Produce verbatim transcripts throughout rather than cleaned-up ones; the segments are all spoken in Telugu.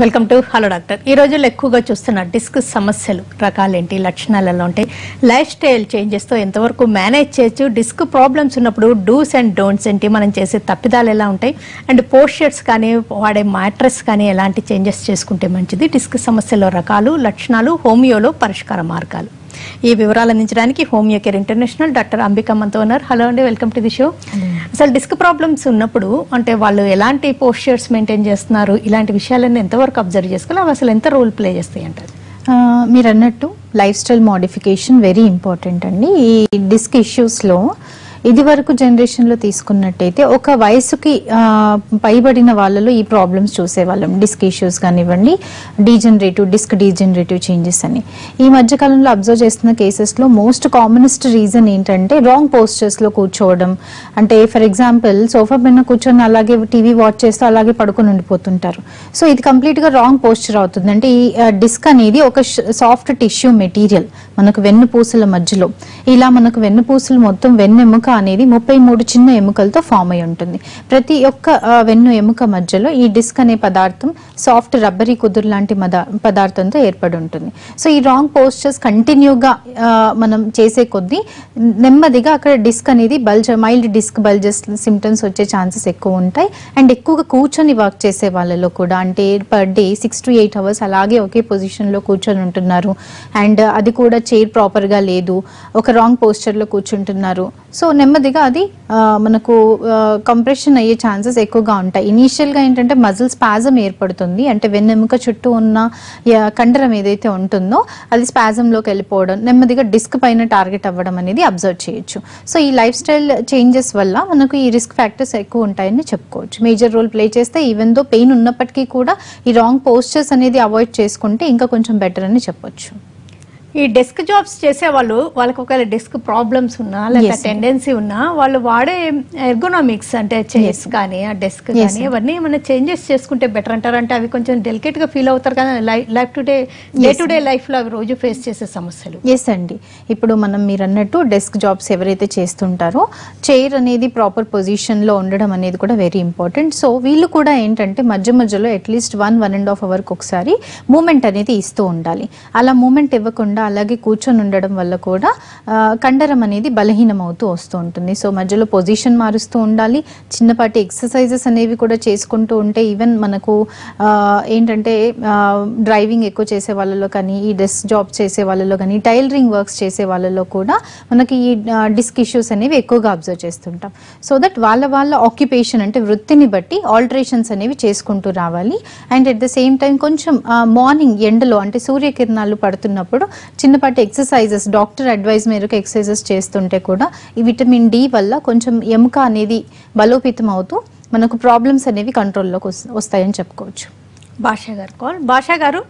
Welcome to hello doctor. ఈ రోజుల్లో ఎక్కువగా చూస్తున్న డిస్క్ సమస్యలు రకాలేంటి, లక్షణాలు ఎలా ఉంటాయి, లైఫ్ స్టైల్ చేంజెస్తో ఎంతవరకు మేనేజ్ చేయొచ్చు, డిస్క్ ప్రాబ్లమ్స్ ఉన్నప్పుడు డూస్ అండ్ డోంట్స్ ఏంటి, మనం చేసే తప్పిదాలు ఎలా ఉంటాయి, అండ్ పోస్చర్స్ కానీ వాడే మ్యాట్రెస్ కానీ ఎలాంటి చేంజెస్ చేసుకుంటే మంచిది, డిస్క్ సమస్యలో రకాలు, లక్షణాలు, హోమియోలో పరిష్కార మార్గాలు, ఈ వివరాలు అందించడానికి home care international doctor Ambika మంtua ఉన్నారు. హలో అండి, వెల్కమ్ టు ది షో. అసలు డిస్క్ ప్రాబ్లమ్స్ ఉన్నప్పుడు అంటే వాళ్ళు ఎలాంటి పోస్చర్స్ మెయింటైన్ చేస్తున్నారు, ఇలాంటి విషయాలన్నీ ఎంతవరకు అబ్జర్వ్ చేసుకోవాలి, అవి అసలు ఎంత రోల్ ప్లే చేస్తాయి అంటారు? మీరు అన్నట్టు lifestyle modification very important అండి. ఈ డిస్క్ ఇష్యూస్లో ఇది వరకు జనరేషన్లో తీసుకున్నట్టయితే ఒక వయసుకి పైబడిన వాళ్ళలో ఈ ప్రాబ్లమ్స్ చూసేవాళ్ళం. డిస్క్ ఇష్యూస్ కానివ్వండి, డీజనరేటివ్ డిస్క్ డీజనరేటివ్ చేంజెస్ అని ఈ మధ్యకాలంలో అబ్జర్వ్ చేస్తున్న కేసెస్లో మోస్ట్ కామనెస్ట్ రీజన్ ఏంటంటే రాంగ్ పోస్చర్స్లో కూర్చోవడం. అంటే ఫర్ ఎగ్జాంపుల్ సోఫా పైన కూర్చొని అలాగే టీవీ వాచ్ చేస్తూ అలాగే పడుకొని ఉండిపోతుంటారు. సో ఇది కంప్లీట్గా రాంగ్ పోస్చర్ అవుతుంది. అంటే ఈ డిస్క్ అనేది ఒక సాఫ్ట్ టిష్యూ మెటీరియల్, మనకు వెన్నుపూసల మధ్యలో ఇలా మనకు వెన్నుపూసలు మొత్తం వెన్నెముక అనేది ముప్పై మూడు చిన్న ఎముకలతో ఫామ్ అయి ఉంటుంది. ప్రతి ఒక్క వెన్ను ఎముక మధ్యలో ఈ డిస్క్ అనే పదార్థం సాఫ్ట్ రబ్బరీ కుదురు లాంటి పదార్థంతో ఏర్పడి ఉంటుంది. సో ఈ రాంగ్ పోస్చర్స్ కంటిన్యూగా మనం చేసే కొద్దీ నెమ్మదిగా అక్కడ డిస్క్ అనేది bulge, mild disc bulges symptoms వచ్చే ఛాన్సెస్ ఎక్కువ ఉంటాయి. అండ్ ఎక్కువగా కూర్చొని వర్క్ చేసే వాళ్ళలో కూడా అంటే per day six to eight hours అలాగే ఒకే పొజిషన్లో కూర్చొని ఉంటున్నారు, అండ్ అది కూడా చైర్ ప్రాపర్గా లేదు, ఒక రాంగ్ పోస్చర్లో కూర్చుంటున్నారు. సో నెమ్మదిగా అది మనకు కంప్రెషన్ అయ్యే ఛాన్సెస్ ఎక్కువగా ఉంటాయి. ఇనీషియల్గా ఏంటంటే మజిల్ స్పాజం ఏర్పడుతుంది, అంటే వెన్నెముక చుట్టూ ఉన్న కండరం ఏదైతే ఉంటుందో అది స్పాజంలోకి వెళ్ళిపోవడం, నెమ్మదిగా డిస్క్ పైన టార్గెట్ అవ్వడం అనేది అబ్జర్వ్ చేయొచ్చు. సో ఈ లైఫ్ స్టైల్ చేంజెస్ వల్ల మనకు ఈ రిస్క్ ఫ్యాక్టర్స్ ఎక్కువ ఉంటాయని చెప్పుకోవచ్చు. మేజర్ రోల్ ప్లే చేస్తే ఈవెన్ దో పెయిన్ ఉన్నప్పటికీ కూడా ఈ రాంగ్ పోస్చర్స్ అనేది అవాయిడ్ చేసుకుంటే ఇంకా కొంచెం బెటర్ అని చెప్పొచ్చు. ఈ డెస్క్ జాబ్స్ చేసే వాళ్ళు వాళ్ళకి ఒకవేళ డెస్క్ ప్రాబ్లమ్స్ ఉన్నా లేదా టెండెన్సీ ఉన్నా వాళ్ళు వాడే ఎర్గోనామిక్స్ అంటే చైర్స్ కానీ ఆ డెస్క్ కానీ ఇవన్నీ ఏమైనా చేంజెస్ చేసుకుంటే బెటర్ అంటారు? అంటే అవి కొంచెం డెలికేట్ గా ఫీల్ అవుతారు కానీ life to day day to day life లో అవి రోజు ఫేస్ చేసే సమస్యలు. ఎస్ అండి, ఇప్పుడు మనం మీరు అన్నట్టు డెస్క్ జాబ్స్ ఎవరైతే చేస్తుంటారో చైర్ అనేది ప్రాపర్ పొజిషన్ లో ఉండడం అనేది కూడా వెరీ ఇంపార్టెంట్. సో వీళ్ళు కూడా ఏంటంటే మధ్య మధ్యలో at least one one and half అవర్కి ఒకసారి మూమెంట్ అనేది ఇస్తూ ఉండాలి. అలా మూమెంట్ ఇవ్వకుండా అలాగే కూర్చొని ఉండడం వల్ల కూడా కండరం అనేది బలహీనం అవుతూ వస్తూ ఉంటుంది. సో మధ్యలో పొజిషన్ మారుస్తూ ఉండాలి, చిన్నపాటి ఎక్సర్సైజెస్ అనేవి కూడా చేసుకుంటూ ఉంటే ఈవెన్ మనకు ఏంటంటే డ్రైవింగ్ ఎక్కువ చేసే వాళ్ళలో కానీ ఈ డెస్క్ జాబ్ చేసే వాళ్ళలో కానీ టైలరింగ్ వర్క్స్ చేసే వాళ్ళలో కూడా మనకి ఈ డిస్క్ ఇష్యూస్ అనేవి ఎక్కువగా అబ్జర్వ్ చేస్తుంటాం. సో దట్ వాళ్ళ వాళ్ళ ఆక్యుపేషన్ అంటే వృత్తిని బట్టి ఆల్టరేషన్స్ అనేవి చేసుకుంటూ రావాలి. And at the same time కొంచెం మార్నింగ్ ఎండలో అంటే సూర్యకిరణాలు పడుతున్నప్పుడు చిన్నపాటి ఎక్సర్సైజెస్ డాక్టర్ అడ్వైజ్ మేరకు ఎక్సర్సైజెస్ చేస్తుంటే కూడా ఈ విటమిన్ డి వల్ల కొంచెం ఎముక అనేది బలోపేతం అవుతూ మనకు ప్రాబ్లమ్స్ అనేవి కంట్రోల్లోకి వస్తాయని చెప్పుకోవచ్చు. భాషా గారు కాల్. భాషా గారు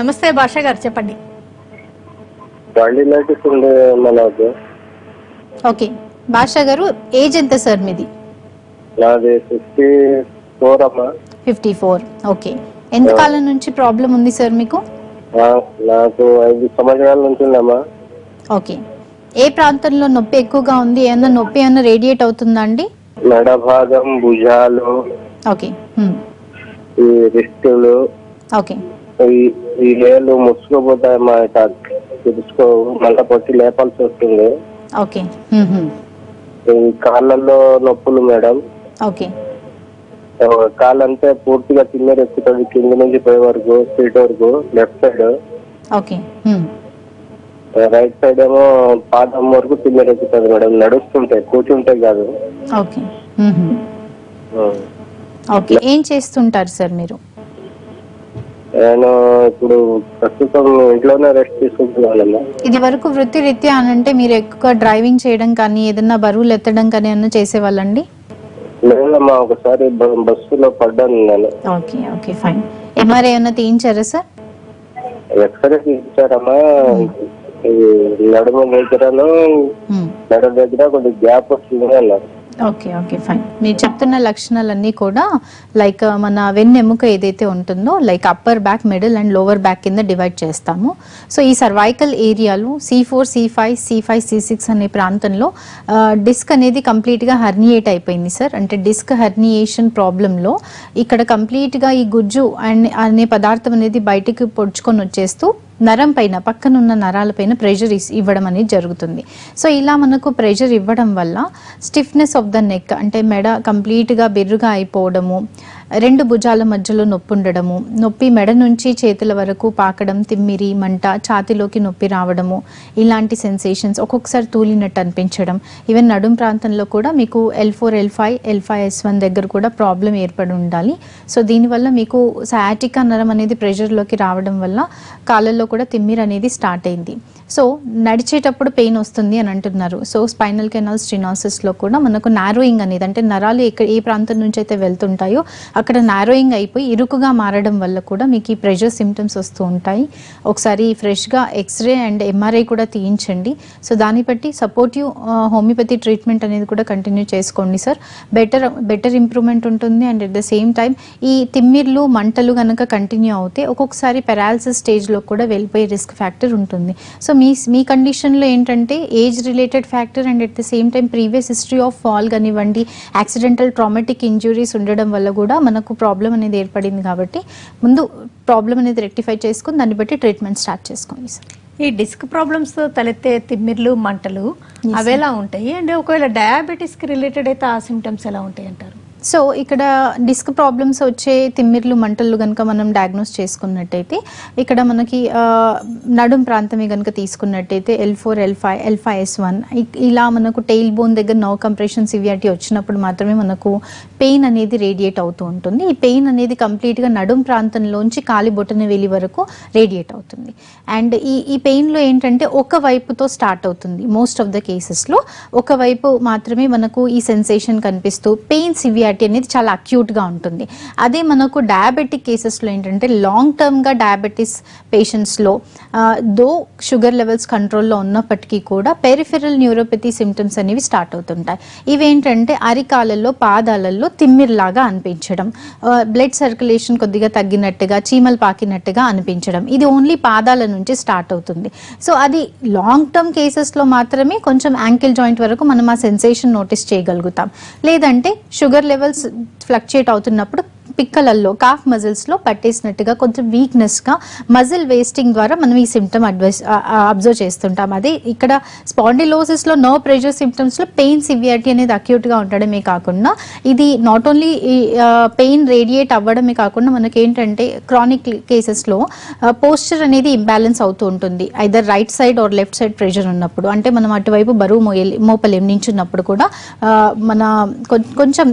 నమస్తే. భాషా గారు చెప్పండి. ఓకే భాషా గారు, ఏజ్ ఎంత సార్ మీది? Fifty four. ఓకే, ఎంత కాలం నుంచి ప్రాబ్లం ఉంది సార్ మీకు? నాకు ఐదు సంవత్సరాల నుంచి ఉందమ్మా. ఓకే, ఏ ప్రాంతంలో నొప్పి ఎక్కువగా ఉంది? ఏమన్నా నొప్పి ఏమన్నా రేడియేట్ అవుతుందా అండి? నడ భాగం, భుజాలు. ఓకే, ఈ రిస్టులు. ఓకే, ఈ వేలు ముసుకుపోతాయమ్మా, తెలుసుకో మళ్ళీ పొట్టి లేపాల్సి వస్తుంది. ఓకే, ఈ కాళ్ళల్లో నొప్పులు మేడం. ఓకే, కాలంతా పూర్తిగా కింద ఎక్కుతుంది, కింద నుంచి పోయే వరకు ఫీట్ వరకు left side. Okay, right side ఏమో పాదం వరకు కింద ఎక్కుతుంది మేడం, నడుస్తుంటాయి కూర్చుంటాయి కాదు. ఓకే, ఓకే, ఏం చేస్తుంటారు సార్ మీరు? నేను ఇప్పుడు ప్రస్తుతం ఇంట్లోనే రెస్ట్ తీసుకుంటున్నాను. ఇది వరకు వృత్తి రీత్యా అంటే మీరు ఎక్కువ డ్రైవింగ్ చేయడం కానీ ఏదన్నా బరువులు ఎత్తడం కానీ ఏమన్నా చేసేవాళ్ళండి? లేదమ్మా, ఒకసారి బస్సులో పడ్డాను నేను. Okay, okay, fine. ఎంఆర్ఐ ఏమైనా తీయించారా సార్? ఎక్స్రే తీయించారమ్మా, నడుము దగ్గరను నడు దగ్గర కొంచెం గ్యాప్ వస్తుంది అన్నారు. Okay, okay, fine. మీరు చెప్తున్న లక్షణాలన్నీ కూడా లైక్ మన వెన్నెముక ఏదైతే ఉంటుందో like upper back middle and lower back కింద డివైడ్ చేస్తాము. సో ఈ సర్వైకల్ ఏరియాలో C four C five C five C six అనే ప్రాంతంలో డిస్క్ అనేది కంప్లీట్గా హర్నియేట్ అయిపోయింది సార్. అంటే డిస్క్ హర్నియేషన్ ప్రాబ్లంలో ఇక్కడ కంప్లీట్గా ఈ గుజ్జు అండ్ అనే పదార్థం అనేది బయటకు పొడుచుకొని వచ్చేస్తూ నరం పైన పక్కనున్న నరాలపైన ప్రెషర్ ఇవ్వడం అనేది జరుగుతుంది. సో ఇలా మనకు ప్రెషర్ ఇవ్వడం వల్ల స్టిఫ్నెస్ ఆఫ్ ద నెక్ అంటే మెడ కంప్లీట్గా బెర్రుగా అయిపోవడము, రెండు భుజాల మధ్యలో నొప్పి ఉండడము, నొప్పి మెడ నుంచి చేతుల వరకు పాకడం, తిమ్మిరి, మంట, ఛాతీలోకి నొప్పి రావడము, ఇలాంటి సెన్సేషన్స్, ఒక్కొక్కసారి తూలినట్టు అనిపించడం, ఈవెన్ నడుం ప్రాంతంలో కూడా మీకు L four L five L five S one దగ్గర కూడా ప్రాబ్లం ఏర్పడి ఉండాలి. సో దీనివల్ల మీకు సయాటికా నరం అనేది ప్రెషర్లోకి రావడం వల్ల కాళ్ళల్లో కూడా తిమ్మిరి అనేది స్టార్ట్ అయింది. సో నడిచేటప్పుడు పెయిన్ వస్తుంది అని అంటున్నారు. సో స్పైనల్ కెనాల్ స్టెనోసిస్లో కూడా మనకు నారోయింగ్ అనేది అంటే నరాలు ఎక్కడ ఏ ప్రాంతం నుంచి అయితే వెళ్తుంటాయో అక్కడ నారోయింగ్ అయిపోయి ఇరుకుగా మారడం వల్ల కూడా మీకు ఈ ప్రెషర్ సిమ్టమ్స్ వస్తూ ఉంటాయి. ఒకసారి ఫ్రెష్గా ఎక్స్రే అండ్ ఎంఆర్ఐ కూడా తీయించండి. సో దాన్ని బట్టి సపోర్టివ్ హోమియోపతి ట్రీట్మెంట్ అనేది కూడా కంటిన్యూ చేసుకోండి సార్. బెటర్ బెటర్ ఇంప్రూవ్మెంట్ ఉంటుంది. And at the same time ఈ తిమ్మిర్లు మంటలు కనుక కంటిన్యూ అవుతే ఒక్కొక్కసారి పెరాలసిస్ స్టేజ్లో కూడా వెళ్ళిపోయే రిస్క్ ఫ్యాక్టర్ ఉంటుంది. సో మీ మీ కండిషన్లో ఏంటంటే age related factor and at the same time previous history of fall కానివ్వండి, యాక్సిడెంటల్ ట్రామాటిక్ ఇంజురీస్ ఉండడం వల్ల కూడా మనకు ప్రాబ్లం అనేది ఏర్పడింది. కాబట్టి ముందు ప్రాబ్లం అనేది రెక్టిఫై చేసుకుని దాన్ని బట్టి ట్రీట్మెంట్ స్టార్ట్ చేసుకోండి సార్. ఈ డిస్క్ ప్రాబ్లమ్స్ తలెత్తే తిమ్మిర్లు మంటలు అవేలా ఉంటాయి అండ్ ఒకవేళ డయాబెటీస్కి రిలేటెడ్ అయితే ఆ సిమ్టమ్స్ ఎలా ఉంటాయి అంటారు? సో ఇక్కడ డిస్క్ ప్రాబ్లమ్స్ వచ్చే తిమ్మిర్లు మంటలు కనుక మనం డయాగ్నోస్ చేసుకున్నట్టయితే ఇక్కడ మనకి నడుం ప్రాంతమే కనుక తీసుకున్నట్టయితే L four L five L five S one ఇలా మనకు టెయిల్ బోన్ దగ్గర నర్వ్ కంప్రెషన్ సివియారిటీ వచ్చినప్పుడు మాత్రమే మనకు పెయిన్ అనేది రేడియేట్ అవుతూ ఉంటుంది. ఈ పెయిన్ అనేది కంప్లీట్గా నడుం ప్రాంతంలోంచి కాలి బొటన వేలి వరకు రేడియేట్ అవుతుంది. అండ్ ఈ ఈ పెయిన్లో ఏంటంటే ఒకవైపుతో స్టార్ట్ అవుతుంది. మోస్ట్ ఆఫ్ ద కేసెస్లో ఒకవైపు మాత్రమే మనకు ఈ సెన్సేషన్ కనిపిస్తూ పెయిన్ సివియారిటీ అనేది చాలా అక్యూట్గా ఉంటుంది. అదే మనకు డయాబెటిక్ కేసెస్లో ఏంటంటే లాంగ్ టర్మ్గా డయాబెటీస్ పేషెంట్స్లో దో షుగర్ లెవెల్స్ కంట్రోల్లో ఉన్నప్పటికీ కూడా పెరిఫెరల్ న్యూరోపతి సిమ్టమ్స్ అనేవి స్టార్ట్ అవుతుంటాయి. ఇవేంటంటే అరికాలలో పాదాలలో తిమ్మిర్లాగా అనిపించడం, బ్లడ్ సర్క్యులేషన్ కొద్దిగా తగ్గినట్టుగా, చీమలు పాకినట్టుగా అనిపించడం, ఇది ఓన్లీ పాదాల నుంచి స్టార్ట్ అవుతుంది. సో అది లాంగ్ టర్మ్ కేసెస్లో మాత్రమే కొంచెం యాంకిల్ జాయింట్ వరకు మనం ఆ సెన్సేషన్ నోటీస్ చేయగలుగుతాం. లేదంటే షుగర్ లెవెల్స్ ఫ్లక్చుయేట్ అవుతున్నప్పుడు పిక్కలల్లో కాఫ్ మజిల్స్లో పట్టేసినట్టుగా కొంచెం వీక్నెస్గా మజిల్ వేస్టింగ్ ద్వారా మనం ఈ సిమ్టమ్ అడ్వైస్ అబ్జర్వ్ చేస్తుంటాం. అదే ఇక్కడ స్పాండిలోసిస్లో నో ప్రెషర్ సిమ్టమ్స్లో పెయిన్ సివియారిటీ అనేది అక్యూట్గా ఉండడమే కాకుండా ఇది నాట్ ఓన్లీ పెయిన్ రేడియేట్ అవ్వడమే కాకుండా మనకేంటంటే క్రానిక్ కేసెస్లో పోస్చర్ అనేది ఇంబ్యాలెన్స్ అవుతూ ఉంటుంది. Either right side or left side pressure ఉన్నప్పుడు అంటే మనం అటువైపు బరువు మోయ మోపలేం నించున్నప్పుడు కూడా మన కొంచెం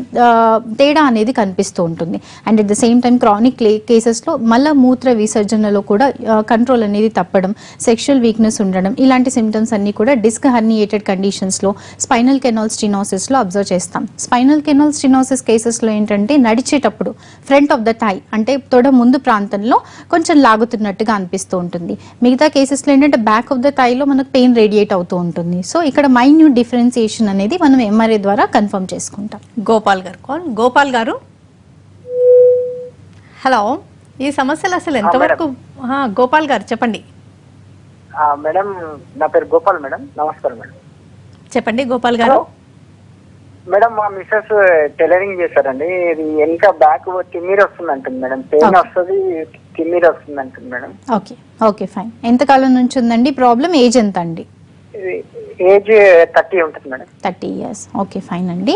తేడా అనేది కనిపిస్తూ ఉంటుంది. And at the same time chronic కేసెస్లో మళ్ళీ మూత్ర విసర్జనలో కూడా కంట్రోల్ అనేది తప్పడం, సెక్షువల్ వీక్నెస్ ఉండడం, ఇలాంటి సిమ్టమ్స్ అన్నీ కూడా డిస్క్ హర్నియేటెడ్ కండిషన్స్లో స్పైనల్ కెనాల్ స్టినోసిస్లో అబ్జర్వ్ చేస్తాం. స్పైనల్ కెనాల్ స్టినోసిస్ కేసెస్లో ఏంటంటే నడిచేటప్పుడు ఫ్రంట్ ఆఫ్ ద టై అంటే తొడ ముందు ప్రాంతంలో కొంచెం లాగుతున్నట్టుగా అనిపిస్తూ ఉంటుంది. మిగతా కేసెస్లో ఏంటంటే బ్యాక్ ఆఫ్ ద టైలో మనకు పెయిన్ రేడియేట్ అవుతూ ఉంటుంది. సో ఇక్కడ మైన్యూట్ డిఫరెన్సియేషన్ అనేది మనం ఎంఆర్ఐ ద్వారా కన్ఫర్మ్ చేసుకుంటాం. గోపాల్ గారు కాల్. గోపాల్ గారు హలో. ఈ సమస్యలు అసలు ఎంతవరకు? గోపాల్ గారు చెప్పండి. మేడం నా పేరు గోపాల్ మేడం. నమస్కారం మేడం. చెప్పండి గోపాల్ గారు. మేడం మా మిస్సెస్ టైలరింగ్ చేశారండి. ఇది వెనక బ్యాక్ తిమ్మిరి వస్తుంది అంటుంది మేడం. పెయిన్ వస్తుంది, తిమ్మిరి వస్తుంది అంటుంది మేడం. Okay okay fine. ఎంతకాలం నుంచి ఉందండి ప్రాబ్లం? ఏజ్ ఎంత అండి? ఏజ్ థర్టీ ఉంటుంది madam. Thirty years. Okay fine అండి.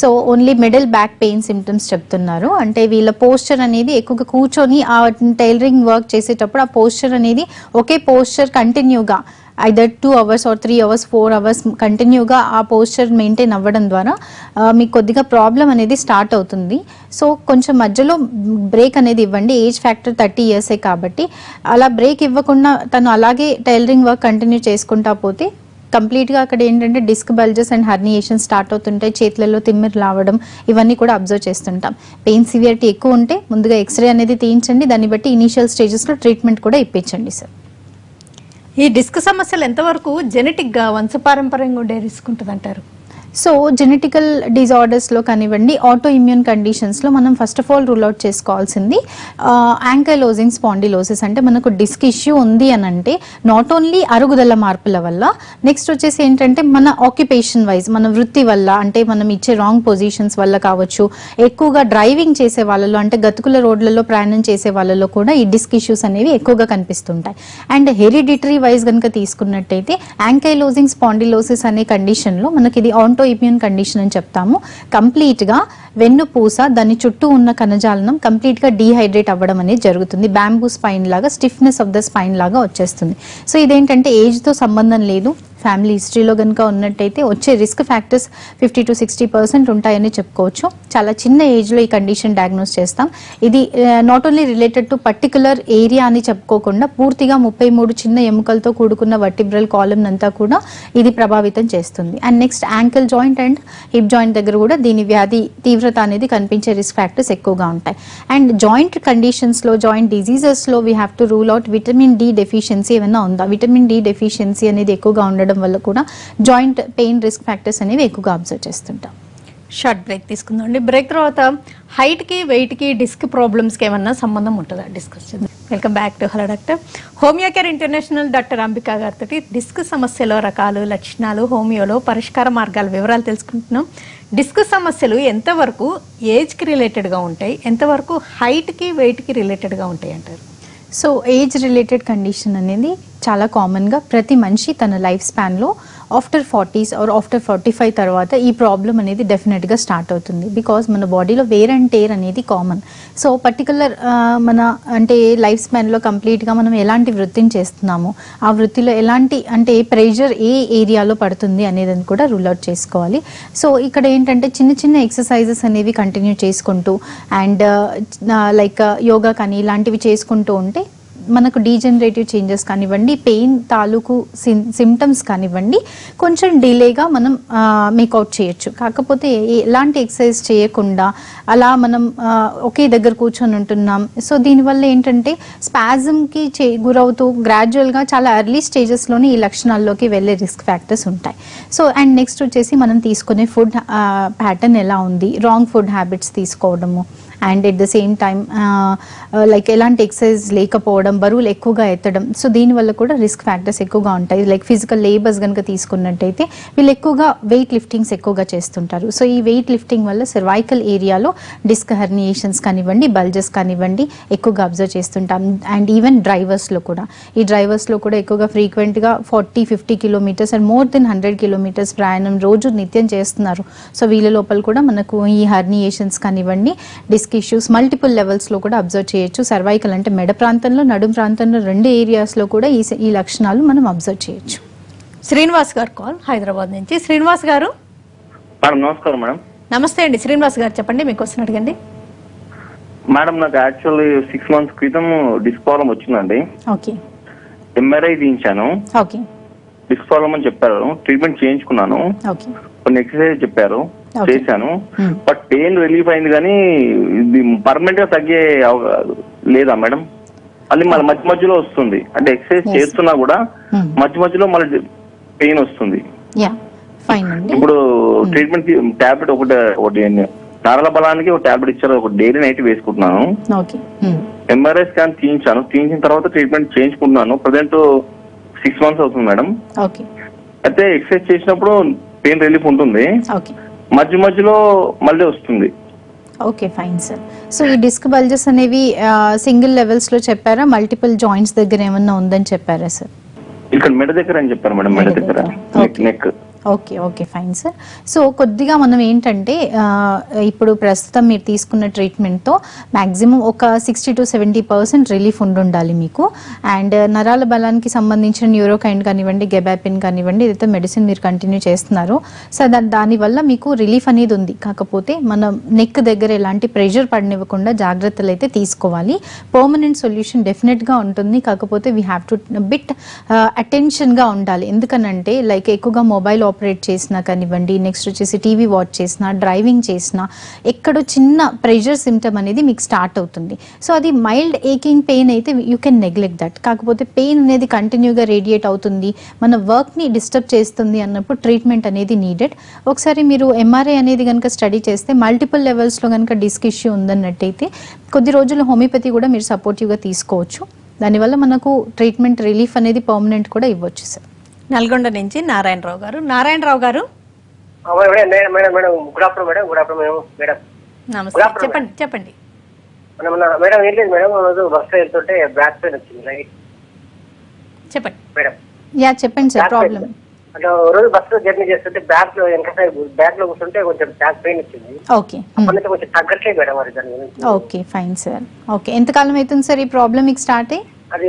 So only middle back pain symptoms చెప్తున్నారు. అంటే వీళ్ళ పోస్చర్ అనేది ఎక్కువగా కూర్చొని ఆ టైలరింగ్ వర్క్ చేసేటప్పుడు ఆ పోస్చర్ అనేది ఒకే పోస్చర్ కంటిన్యూగా either two hours or three hours four hours కంటిన్యూగా ఆ పోస్చర్ మెయింటైన్ అవ్వడం ద్వారా మీకు కొద్దిగా ప్రాబ్లం అనేది స్టార్ట్ అవుతుంది. సో కొంచెం మధ్యలో బ్రేక్ అనేది ఇవ్వండి. ఏజ్ ఫ్యాక్టర్ థర్టీ ఇయర్సే కాబట్టి అలా బ్రేక్ ఇవ్వకుండా తను అలాగే టైలరింగ్ వర్క్ కంటిన్యూ చేసుకుంటా పోతే కంప్లీట్గా అక్కడ ఏంటంటే disc bulges and herniation start అవుతుంటాయి. చేతులలో తిమ్మిరి రావడం ఇవన్నీ కూడా అబ్జర్వ్ చేస్తుంటాం. పెయిన్ సివియారిటీ ఎక్కువ ఉంటే ముందుగా ఎక్స్రే అనేది తీయించండి. దాన్ని బట్టి ఇనీషియల్ స్టేజెస్లో ట్రీట్మెంట్ కూడా ఇప్పించండి సార్. ఈ డిస్క్ సమస్యలు ఎంతవరకు జెనెటిక్గా వంశపారంపర్యంగా ఉండే రిస్క్ ఉంటుంది అంటారు? So, genetical disorders lo kanivandi, autoimmune conditions lo manam first of all rule out chesukovalsindi uh, ankylosing spondylosis ante manaku disc issue undi anante not only arugudala marpula valla, next vachesi entante mana occupation wise mana vritti valla ante manam ichche wrong positions valla kavachu, ekkuva driving chese vallalo ante gatukula roadlalo prayanam chese vallalo kuda ee disc issues anevi ekkuva kanistuntayi. And hereditary wise ganaka teeskunnattayite ankylosing spondylosis ane condition lo manaki idi autoimmune condition అని చెప్తాము. కంప్లీట్ గా వెన్నుపూస దాని చుట్టూ ఉన్న కణజాలనం కంప్లీట్ గా డీహైడ్రేట్ అవ్వడం అనేది జరుగుతుంది. బ్యాంబూ స్పైన్ లాగా స్టిఫ్నెస్ ఆఫ్ ద స్పైన్ లాగా వచ్చేస్తుంది. సో ఇదేంటంటే ఏజ్ తో సంబంధం లేదు, ఫ్యామిలీ హిస్టరీలో కనుక ఉన్నట్టయితే వచ్చే risk factors fifty to sixty percent ఉంటాయని చెప్పుకోవచ్చు. చాలా చిన్న ఏజ్లో ఈ కండిషన్ డయాగ్నోస్ చేస్తాం. ఇది not only related to particular area అని చెప్పుకోకుండా పూర్తిగా ముప్పై మూడు చిన్న ఎముకలతో కూడుకున్న వర్టిబ్రల్ కాలమ్ అంతా కూడా ఇది ప్రభావితం చేస్తుంది. And next ankle joint and hip joint దగ్గర కూడా దీని వ్యాధి తీవ్రత అనేది కనిపించే రిస్క్ ఫ్యాక్టర్స్ ఎక్కువగా ఉంటాయి. అండ్ జాయింట్ కండిషన్స్లో జాయింట్ డిజీజెస్లో we have to rule out vitamin D deficiency ఏమైనా ఉందా. విటమిన్ డి డెఫిషియన్సీ అనేది ఎక్కువగా ఉండడం వల్ల కూడా జాయింట్ పెయిన్ రిస్క్ ఫ్యాక్టర్స్ అనేవి ఎక్కువగా అబ్జర్వ్ చేస్తుంటాం. షార్ట్ బ్రేక్ తీసుకుందామండి. బ్రేక్ తర్వాత హైట్ కి వెయిట్ కి డిస్క్ ప్రాబ్లమ్స్ కి ఏమన్నా సంబంధం ఉంటుందా డిస్కస్ చేద్దాం. Welcome back to hello doctor. Homeo care international doctor Ambika గారితోటి డిస్క్ సమస్యలో రకాలు, లక్షణాలు, హోమియోలో పరిష్కార మార్గాల వివరాలు తెలుసుకుంటున్నాం. డిస్క్ సమస్యలు ఎంతవరకు ఏజ్కి రిలేటెడ్గా ఉంటాయి, ఎంతవరకు హైట్కి వెయిట్కి రిలేటెడ్గా ఉంటాయి అంటారు? సో ఏజ్ రిలేటెడ్ కండిషన్ అనేది చాలా కామన్గా ప్రతి మనిషి తన లైఫ్ స్పాన్లో after forties or after forty five తర్వాత ఈ ప్రాబ్లం అనేది డెఫినెట్గా స్టార్ట్ అవుతుంది. బికాజ్ మన బాడీలో వేర్ అండ్ టేర్ అనేది కామన్. సో పర్టికులర్ మన అంటే లైఫ్ స్పాన్లో కంప్లీట్గా మనం ఎలాంటి వృత్తిని చేస్తున్నాము, ఆ వృత్తిలో ఎలాంటి అంటే ప్రెషర్ ఏ ఏరియాలో పడుతుంది అనేది కూడా రూల్ అవుట్ చేసుకోవాలి. సో ఇక్కడ ఏంటంటే చిన్న చిన్న ఎక్సర్సైజెస్ అనేవి కంటిన్యూ చేసుకుంటూ అండ్ లైక్ యోగా కానీ ఇలాంటివి చేసుకుంటూ ఉంటే మనకు డీజనరేటివ్ చేంజెస్ కానివ్వండి, పెయిన్ తాలూకు సిమ్ సిమ్టమ్స్ కానివ్వండి కొంచెం డిలేగా మనం మేకౌట్ చేయొచ్చు. కాకపోతే ఎలాంటి ఎక్సర్సైజ్ చేయకుండా అలా మనం ఒకే దగ్గర కూర్చొని ఉంటున్నాం. సో దీనివల్ల ఏంటంటే స్పాజమ్కి చే గురవుతూ గ్రాడ్యువల్గా చాలా ఎర్లీ స్టేజెస్లోనే ఈ లక్షణాల్లోకి వెళ్ళే రిస్క్ ఫ్యాక్టర్స్ ఉంటాయి. సో అండ్ నెక్స్ట్ వచ్చేసి మనం తీసుకునే ఫుడ్ ప్యాటర్న్ ఎలా ఉంది, రాంగ్ ఫుడ్ హ్యాబిట్స్ తీసుకోవడము and at the same time like ఎలాంటి ఎక్సర్సైజ్ లేకపోవడం, బరువులు ఎక్కువగా ఎత్తడం. సో దీనివల్ల కూడా రిస్క్ ఫ్యాక్టర్స్ ఎక్కువగా ఉంటాయి. లైక్ ఫిజికల్ లేబర్స్ కనుక తీసుకున్నట్టయితే వీళ్ళు ఎక్కువగా వెయిట్ లిఫ్టింగ్స్ ఎక్కువగా చేస్తుంటారు. సో ఈ వెయిట్ లిఫ్టింగ్ వల్ల సర్వైకల్ ఏరియాలో డిస్క్ హెర్నియేషన్స్ కానివ్వండి, బల్జెస్ కానివ్వండి ఎక్కువగా అబ్జర్వ్ చేస్తుంటాం. అండ్ ఈవెన్ డ్రైవర్స్లో కూడా ఈ డ్రైవర్స్లో కూడా ఎక్కువగా ఫ్రీక్వెంట్గా forty fifty kilometres and more than hundred kilometres ప్రయాణం రోజు నిత్యం చేస్తున్నారు. సో వీళ్ళ లోపల కూడా మనకు ఈ హెర్నియేషన్స్ కానివ్వండి, డిస్క్ ఇష్యూస్ మల్టిపుల్ లెవెల్స్లో కూడా అబ్జర్వ్ చేయొచ్చు. సర్వైకల్ అంటే మెడ ప్రాంతంలో, నడుం ప్రాంతంలో రెండు ఏరియాస్లో కూడా ఈ ఈ లక్షణాలు మనం అబ్జర్వ్ చేయొచ్చు. శ్రీనివాస్ గారు కాల్ హైదరాబాద్ నుంచి. శ్రీనివాస్ గారు నమస్కారం మేడం. నమస్తే అండి శ్రీనివాస్ గారు, చెప్పండి మీ క్వశ్చన్ అడగండి. మేడం నాకు యాక్చువల్లీ సిక్స్ మంత్స్ క్రితం డిస్క్ ప్రాబ్లం వచ్చిందండి. ఓకే. ఎంఆర్ఐ తీయించాను. ఓకే. డిస్క్ ప్రాబ్లం అని చెప్పారు, ట్రీట్మెంట్ చేయించుకున్నాను, కొన్ని ఎక్సర్సైజ్ చెప్పారు, చేశాను. బట్ పెయిన్ రిలీఫ్ అయింది కానీ ఇది పర్మనెంట్ గా తగ్గే లేదా మేడం? అది మళ్ళీ మధ్య మధ్యలో వస్తుంది, అంటే ఎక్సర్సైజ్ చేస్తున్నా కూడా మధ్య మధ్యలో మళ్ళీ పెయిన్ వస్తుంది. ఇప్పుడు ట్రీట్మెంట్ టాబ్లెట్ ఒకటి ఒకటి నరాల బలానికి ఒక టాబ్లెట్ ఇచ్చారు, ఒక డైలీ నైట్ వేసుకుంటున్నాను. ఎంఆర్ఐ స్కాన్ తీయించాను, తీయించిన తర్వాత ట్రీట్మెంట్ చేయించుకుంటున్నాను. ప్రజెంట్ సిక్స్ మంత్స్ అవుతుంది మేడం. అయితే ఎక్సర్సైజ్ చేసినప్పుడు పెయిన్ రిలీఫ్ ఉంటుంది, మధ్య మధ్యలో మళ్ళీ వస్తుంది. Okay fine sir. సో ఈ డిస్క్ బల్జెస్ అనేవి సింగిల్ లెవెల్స్లో చెప్పారా, మల్టిపుల్ జాయింట్స్ దగ్గర ఏమన్నా ఉందని చెప్పారా సార్? ఇక్కడ మెడ దగ్గర అని చెప్పారు మేడం, మెడ దగ్గర neck. Okay okay fine sir. So కొద్దిగా మనం ఏంటంటే ఇప్పుడు ప్రస్తుతం మీరు తీసుకున్న ట్రీట్మెంట్తో మ్యాక్సిమం ఒక sixty to seventy percent relief ఉండాలి మీకు. అండ్ నరాల బలానికి సంబంధించిన న్యూరోకైన్ కానివ్వండి, గెబాపిన్ కానివ్వండి, ఏదైతే మెడిసిన్ మీరు కంటిన్యూ చేస్తున్నారో సో దానివల్ల మీకు రిలీఫ్ అనేది ఉంది. కాకపోతే మనం నెక్ దగ్గర ఎలాంటి ప్రెషర్ పడనివ్వకుండా జాగ్రత్తలు అయితే తీసుకోవాలి. పర్మనెంట్ సొల్యూషన్ డెఫినెట్గా ఉంటుంది. కాకపోతే వీ హ్యావ్ టు బిట్ అటెన్షన్గా ఉండాలి. ఎందుకనంటే లైక్ ఎక్కువగా మొబైల్ ఆపరేట్ చేసినా కానివ్వండి, నెక్స్ట్ వచ్చేసి టీవీ వాచ్ చేసినా, డ్రైవింగ్ చేసినా ఎక్కడో చిన్న ప్రెషర్ సిమ్టమ్ అనేది మీకు స్టార్ట్ అవుతుంది. సో అది మైల్డ్ ఏకింగ్ పెయిన్ అయితే యూ కెన్ నెగ్లెక్ట్ దట్. కాకపోతే పెయిన్ అనేది కంటిన్యూగా రేడియేట్ అవుతుంది, మన వర్క్ని డిస్టర్బ్ చేస్తుంది అన్నప్పుడు ట్రీట్మెంట్ అనేది నీడెడ్. ఒకసారి మీరు ఎంఆర్ఐ అనేది కనుక స్టడీ చేస్తే మల్టిపుల్ లెవెల్స్లో కనుక డిస్క్ ఇష్యూ ఉందన్నట్టయితే కొద్ది రోజులు హోమియోపతి కూడా మీరు సపోర్టివ్గా తీసుకోవచ్చు. దానివల్ల మనకు ట్రీట్మెంట్ రిలీఫ్ అనేది పర్మనెంట్ కూడా ఇవ్వచ్చు సార్. నల్గొండ నుంచి నారాయణ రావు గారు. నారాయణ రావు గారు చెప్పండి చెప్పండి. రోజు బస్సు జర్నీ చేస్తుంటే బ్యాక్ లో వెనక బ్యాక్ లో కూర్చుంటే కొంచెం బ్యాక్ పెయిన్ వచ్చింది. కొంచెం తగ్గట్లేదు మేడం. మరి దాని గురించి ఓకే ఫైన్ సార్. ఓకే ఎంతకాలం అవుతుంది సార్ ఈ ప్రాబ్లమ్ మీకు స్టార్ట్ అయ్యి? అది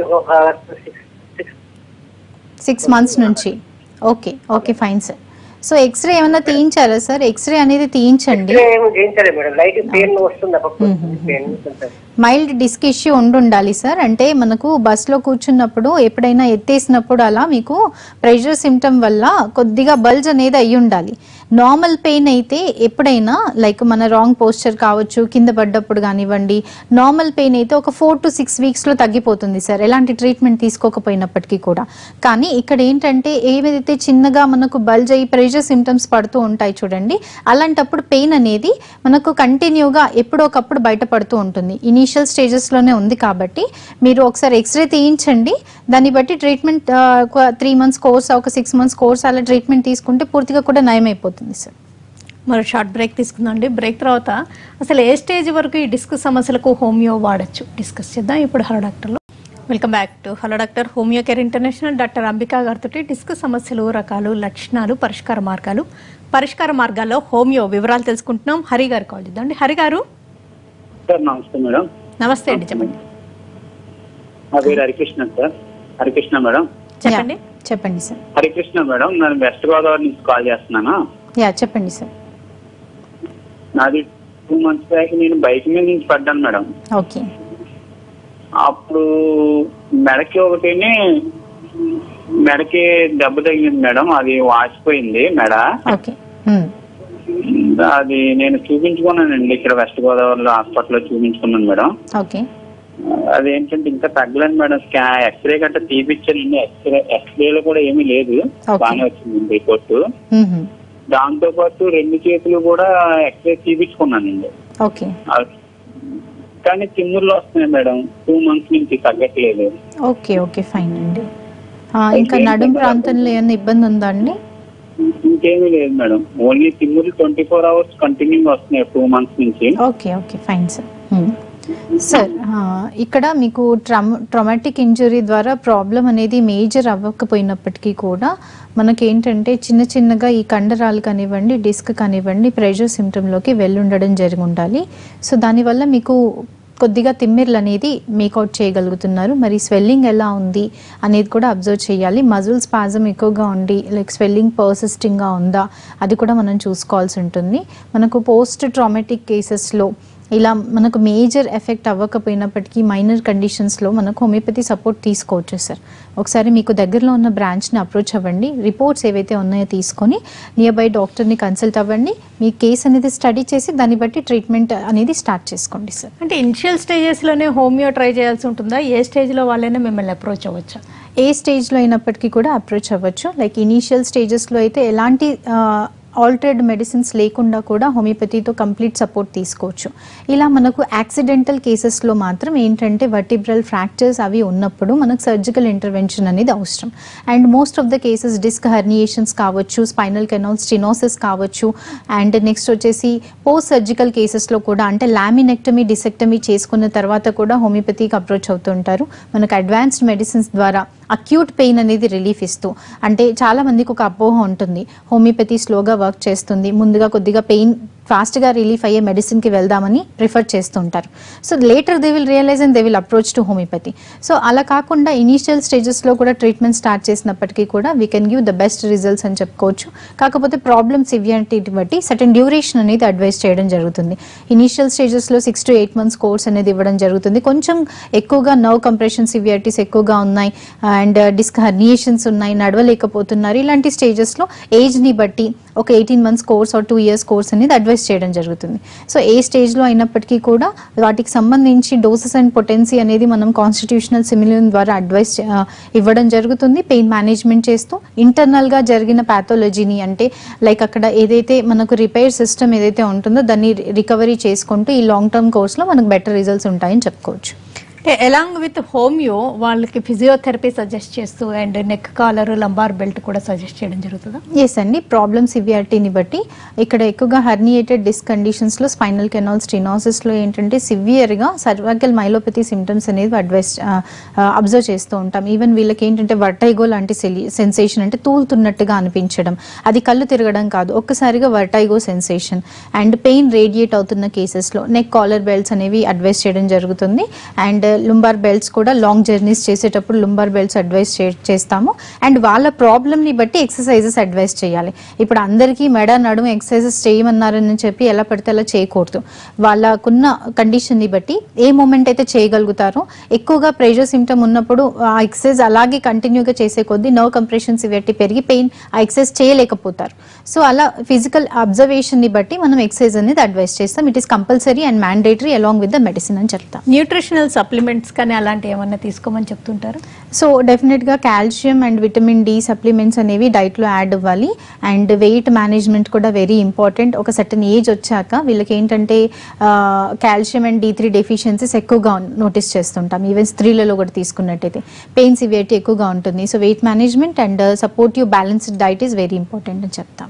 సిక్స్ మంత్స్ నుంచి. Okay okay fine sir. So x-ray ఏమన్నా తీయించారా సార్? ఎక్స్రే అనేది తీయించండి. మైల్డ్ డిస్క్ ఇష్యూ ఉండాలి సార్. అంటే మనకు బస్సులో కూర్చున్నప్పుడు ఎప్పుడైనా ఎత్తేసినప్పుడు అలా మీకు ప్రెషర్ సిమ్టమ్ వల్ల కొద్దిగా బల్జ్ అనేది అయ్యి ఉండాలి. నార్మల్ పెయిన్ అయితే ఎప్పుడైనా లైక్ మన రాంగ్ పోస్చర్ కావచ్చు, కింద పడ్డప్పుడు కానివ్వండి, నార్మల్ పెయిన్ అయితే ఒక ఫోర్ టు సిక్స్ వీక్స్లో తగ్గిపోతుంది సార్ ఎలాంటి ట్రీట్మెంట్ తీసుకోకపోయినప్పటికీ కూడా. కానీ ఇక్కడ ఏంటంటే ఏదైతే చిన్నగా మనకు బల్జ్ అయ్యి ప్రెషర్ సిమ్టమ్స్ పడుతూ ఉంటాయి చూడండి, అలాంటప్పుడు పెయిన్ అనేది మనకు కంటిన్యూగా ఎప్పుడోకప్పుడు బయటపడుతూ ఉంటుంది. ఇనీషియల్ స్టేజెస్లోనే ఉంది కాబట్టి మీరు ఒకసారి ఎక్స్రే తీయించండి. దాన్ని బట్టి ట్రీట్మెంట్ ఒక త్రీ మంత్స్ కోర్స్, ఒక సిక్స్ మంత్స్ కోర్స్ అలా ట్రీట్మెంట్ తీసుకుంటే పూర్తిగా కూడా నయమైపోతుంది సార్. మరి షార్ట్ బ్రేక్ తీసుకుందామండి. బ్రేక్ తర్వాత అసలు ఏ స్టేజ్ వరకు ఈ డిస్క్ సమస్యలకు హోమియో వాడచ్చు డిస్కస్ చేద్దాం ఇప్పుడు హలో డాక్టర్లో. Welcome back to hello doctor. Homeo care international doctor Ambika గారితోటి డిస్క్ సమస్యలు, రకాలు, లక్షణాలు, పరిష్కార మార్గాలు, పరిష్కార మార్గాల్లో హోమియో వివరాలు తెలుసుకుంటున్నాం. హరి గారు కాల్ చేద్దామండి. హరి గారు నమస్తే మేడం. నమస్తే అండి, చెప్పండి. నా పేరు హరికృష్ణ సార్. హరికృష్ణ మేడం చెప్పండి. చెప్పండి సార్. హరికృష్ణ మేడం, నేను వెస్ట్ గోదావరి నుంచి కాల్ చేస్తున్నాను. యా చెప్పండి సార్. నాది టూ మంత్స్ బ్యాక్ నేను బైక్ మీద నుంచి పడ్డాను మేడం. ఓకే. అప్పుడు మెడకి ఒకటేనే మెడకి దెబ్బ తగిలింది మేడం. అది వాచిపోయింది మెడ. ఓకే. అది నేను చూపించుకున్నానండి ఇక్కడ వెస్ట్ గోదావరిలో హాస్పిటల్లో చూపించుకున్నాను మేడం. ఓకే. అదేంటంటే ఇంకా తగ్గలేదు మేడం. స్కా ఎక్స్రే గట్ట తీపిచ్చానండి. ఎక్స్రే ఎక్స్రేలో కూడా ఏమీ లేదు, బాగానే వచ్చిందండి రిపోర్టు. దాంతో పాటు రెండు చేతులు కూడా ఎక్స్రే తీపిచ్చుకున్నానండి. ఓకే. కానీ తిమ్ముర్లో వస్తున్నాయి మేడం. టూ మంత్స్ నుంచి తగ్గట్లేదు. ఓకే ఓకే ఫైన్ అండి. ఇంకా నడుం ప్రాంతంలో ఏమైనా ఇబ్బంది ఉందా అండి? ఇంకేమీ లేదు మేడం. ఓన్లీ తిమ్మురు ట్వంటీ ఫోర్ అవర్స్ కంటిన్యూ వస్తున్నాయి టూ మంత్స్ నుంచి. Okay okay fine sir. Sir ఇక్కడ మీకు ట్రమ్ ట్రామాటిక్ ఇంజురీ ద్వారా ప్రాబ్లం అనేది మేజర్ అవ్వకపోయినప్పటికీ కూడా మనకేంటంటే చిన్న చిన్నగా ఈ కండరాలు కానివ్వండి, డిస్క్ కానివ్వండి ప్రెషర్ సిమ్టంలోకి వెళ్ళుండడం జరిగి ఉండాలి. సో దానివల్ల మీకు కొద్దిగా తిమ్మిర్లు అనేది మేకౌట్ చేయగలుగుతున్నారు. మరి స్వెల్లింగ్ ఎలా ఉంది అనేది కూడా అబ్జర్వ్ చేయాలి. మజిల్ స్పాజం ఎక్కువగా ఉండి లైక్ స్వెల్లింగ్ పర్సిస్టింగ్గా ఉందా అది కూడా మనం చూసుకోవాల్సి ఉంటుంది. మనకు పోస్ట్ ట్రామాటిక్ కేసెస్లో ఇలా మనకు మేజర్ ఎఫెక్ట్ అవ్వకపోయినప్పటికీ మైనర్ కండిషన్స్లో మనకు హోమియోపతి సపోర్ట్ తీసుకోవచ్చు సార్. ఒకసారి మీకు దగ్గరలో ఉన్న బ్రాంచ్ని అప్రోచ్ అవ్వండి. రిపోర్ట్స్ ఏవైతే ఉన్నాయో తీసుకొని నియర్ బై డాక్టర్ని కన్సల్ట్ అవ్వండి. మీ కేసు అనేది స్టడీ చేసి దాన్ని బట్టి ట్రీట్మెంట్ అనేది స్టార్ట్ చేసుకోండి సార్. అంటే ఇనిషియల్ స్టేజెస్లోనే హోమియో ట్రై చేయాల్సి ఉంటుందా? ఏ స్టేజ్లో వాళ్ళైనా మిమ్మల్ని అప్రోచ్ అవ్వచ్చా? ఏ స్టేజ్లో అయినప్పటికీ కూడా అప్రోచ్ అవ్వచ్చు. లైక్ ఇనీషియల్ స్టేజెస్లో అయితే ఎలాంటి ఆల్టర్డ్ మెడిసిన్స్ లేకుండా కూడా హోమియోపతితో కంప్లీట్ సపోర్ట్ తీసుకోవచ్చు. ఇలా మనకు యాక్సిడెంటల్ కేసెస్లో మాత్రం ఏంటంటే వర్టిబ్రల్ ఫ్రాక్చర్స్ అవి ఉన్నప్పుడు మనకు సర్జికల్ ఇంటర్వెన్షన్ అనేది అవసరం. And most of the cases disc herniations కావచ్చు, స్పైనల్ కెనాల్ స్టినోసిస్ కావచ్చు, అండ్ నెక్స్ట్ వచ్చేసి పోస్ట్ సర్జికల్ కేసెస్లో కూడా అంటే లామినెక్టమీ, డిసెక్టమీ చేసుకున్న తర్వాత కూడా హోమియోపతికి అప్రోచ్ అవుతుంటారు. మనకు అడ్వాన్స్డ్ మెడిసిన్స్ ద్వారా అక్యూట్ పెయిన్ అనేది రిలీఫ్ ఇస్తూ, అంటే చాలామందికి ఒక అపోహ ఉంటుంది హోమియోపతి స్లోగా వర్క్ చేస్తుంది, ముందుగా కొద్దిగా pain fast ga relief ayye medicine ki veldamani prefer chestuntaru. So later they will realize and they will approach to homeopathy. So ala kaakunda initial stages lo kuda treatment start chesinapatiki kuda we can give the best results and chepkochu. Kakapothe problem severity batti certain duration anedi advise cheyadam jarugutundi. Initial stages lo six to eight months course anedi ivvadam jarugutundi. Koncham ekkuva nerve compression severities ekkuva unnai and disc herniations unnai nadvalekapothunnari ilanti stages lo age ni batti ఒక eighteen months course or two years course అనేది అడ్వైస్ చేయడం జరుగుతుంది. సో ఏ స్టేజ్లో అయినప్పటికీ కూడా వాటికి సంబంధించి డోసెస్ అండ్ పొటెన్సీ అనేది మనం కాన్స్టిట్యూషనల్ సిమిలియన్ ద్వారా అడ్వైస్ ఇవ్వడం జరుగుతుంది. పెయిన్ మేనేజ్మెంట్ చేస్తూ ఇంటర్నల్గా జరిగిన ప్యాథాలజీని అంటే లైక్ అక్కడ ఏదైతే మనకు రిపేర్ సిస్టమ్ ఏదైతే ఉంటుందో దాన్ని రికవరీ చేసుకుంటూ ఈ లాంగ్ టర్మ్ కోర్స్లో మనకు బెటర్ రిజల్ట్స్ ఉంటాయని చెప్పుకోవచ్చు. అలాంగ్ విత్ హోమియో వాళ్ళకి ఫిజియోథెరపీ సజెస్ట్ చేస్తూ and neck collar lumbar belt కూడా సజెస్ట్ చేయడం జరుగుతుందా? ఎస్ అండి, ప్రాబ్లమ్ సివియారిటీని బట్టి ఇక్కడ ఎక్కువగా హర్నియేటెడ్ డిస్క్ కండిషన్స్లో స్పైనల్ కెనాల్ స్టినోసిస్లో ఏంటంటే సివియర్గా సర్వాకల్ మైలోపతి సిమ్టమ్స్ అనేది అడ్వైస్ అబ్జర్వ్ చేస్తూ ఉంటాం. ఈవెన్ వీళ్ళకి ఏంటంటే వర్టైగో లాంటి సెన్సేషన్ అంటే తూలుతున్నట్టుగా అనిపించడం, అది కళ్ళు తిరగడం కాదు, ఒక్కసారిగా vertigo sensation and pain radiate అవుతున్న కేసెస్లో నెక్ కాలర్ బెల్ట్స్ అనేవి అడ్వైస్ చేయడం జరుగుతుంది. అండ్ లుంబార్ బెల్ట్స్ కూడా లాంగ్ జర్నీస్ చేసేటప్పుడు లుంబార్ బెల్ట్స్ అడ్వైస్ చేస్తాము. అండ్ వాళ్ళ ప్రాబ్లమ్ని బట్టి ఎక్సర్సైజెస్ అడ్వైస్ చేయాలి. ఇప్పుడు అందరికీ మెడ నడుము ఎక్సర్సైజెస్ చేయమన్నారని చెప్పి ఎలా పడితే అలా చేయకూడదు. వాళ్ళకున్న కండిషన్ని బట్టి ఏ మూమెంట్ అయితే చేయగలుగుతారో, ఎక్కువగా ప్రెషర్ సిమ్టమ్ ఉన్నప్పుడు ఆ ఎక్సర్సైజ్ అలాగే కంటిన్యూగా చేసే కొద్దీ నర్వ్ కంప్రెషన్ సివియరిటీ పెరిగి పెయిన్ ఆ ఎక్సర్సైజ్ చేయలేకపోతారు. సో అలా ఫిజికల్ అబ్జర్వేషన్ని బట్టి మనం ఎక్సర్సైజ్ అనేది అడ్వైస్ చేస్తాం. It is compulsory and mandatory along with the medicine అని చెప్తాం. న్యూట్రిషనల్ సప్లిమెంట్ కానీ అలాంటి ఏమన్నా తీసుకోమని చెప్తుంటారు? సో డెఫినెట్గా calcium and vitamin D supplements అనేవి డైట్లో యాడ్ అవ్వాలి. అండ్ వెయిట్ మేనేజ్మెంట్ కూడా వెరీ ఇంపార్టెంట్. ఒక సర్టన్ ఏజ్ వచ్చాక వీళ్ళకి ఏంటంటే calcium and D three deficiencies ఎక్కువగా నోటీస్ చేస్తుంటాం. ఈవెన్ స్త్రీలలో కూడా తీసుకున్నట్టయితే పెయిన్ సివియరిటీ ఎక్కువగా ఉంటుంది. So weight management and supportive balanced diet is very important అని చెప్తాం.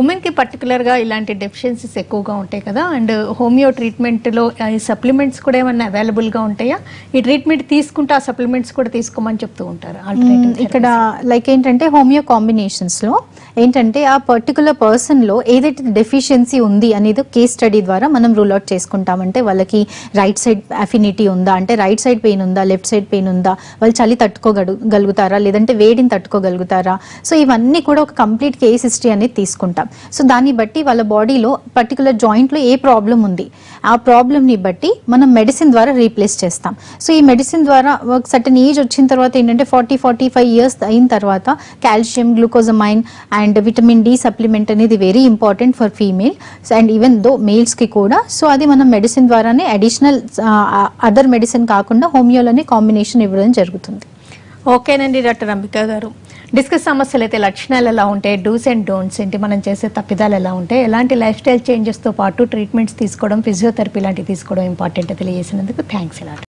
ఉమెన్కి పర్టికులర్గా ఇలాంటి డెఫిషియన్సీస్ ఎక్కువగా ఉంటాయి కదా, అండ్ హోమియో ట్రీట్మెంట్లో సప్లిమెంట్స్ కూడా ఏమన్నా అవైలబుల్గా ఉంటాయా? ఈ ట్రీట్మెంట్ తీసుకుంటే ఆ సప్లిమెంట్స్ కూడా తీసుకోమని చెప్తూ ఉంటారు. ఇక్కడ లైక్ ఏంటంటే హోమియో కాంబినేషన్స్లో ఏంటంటే ఆ పర్టికులర్ పర్సన్లో ఏదైతే డెఫిషియన్సీ ఉంది అనేది కేస్ స్టడీ ద్వారా మనం రూల్ అవుట్ చేసుకుంటామంటే వాళ్ళకి రైట్ సైడ్ అఫినిటీ ఉందా, అంటే రైట్ సైడ్ పెయిన్ ఉందా, లెఫ్ట్ సైడ్ పెయిన్ ఉందా, వాళ్ళు చలి తట్టుకోగలుగుతారా లేదంటే వేడిని తట్టుకోగలుగుతారా. సో ఇవన్నీ కూడా ఒక కంప్లీట్ కేస్ హిస్టరీ అనేది తీసుకుంటాం. సో దాన్ని బట్టి వాళ్ళ బాడీలో పర్టికులర్ జాయింట్లో ఏ ప్రాబ్లం ఉంది ఆ ప్రాబ్లంని బట్టి మనం మెడిసిన్ ద్వారా రీప్లేస్ చేస్తాం. సో ఈ మెడిసిన్ ద్వారా ఒక సర్టన్ ఏజ్ వచ్చిన తర్వాత ఏంటంటే ఫార్టీ ఫార్టీ ఫైవ్ ఇయర్స్ అయిన తర్వాత calcium, glucosamine and vitamin D supplement అనేది very important for female and even though మేల్స్కి కూడా. సో అది మనం మెడిసిన్ ద్వారానే అడిషనల్ అదర్ మెడిసిన్ కాకుండా హోమియోలోనే కాంబినేషన్ ఇవ్వడం జరుగుతుంది. ఓకేనండి డాక్టర్ అంబికా గారు, డిస్కస్ సమస్యలు అయితే లక్షణాలు ఎలా ఉంటాయి, డూస్ అండ్ డోంట్స్ ఏంటి, మనం చేసే తప్పిదాలు ఎలా ఉంటాయి, ఎలాంటి లైఫ్ స్టైల్ చేంజెస్తో పాటు ట్రీట్మెంట్స్ తీసుకోవడం, ఫిజియోథెరపీ లాంటివి తీసుకోవడం ఇంపార్టెంట్ తెలియజేసినందుకు థ్యాంక్స్.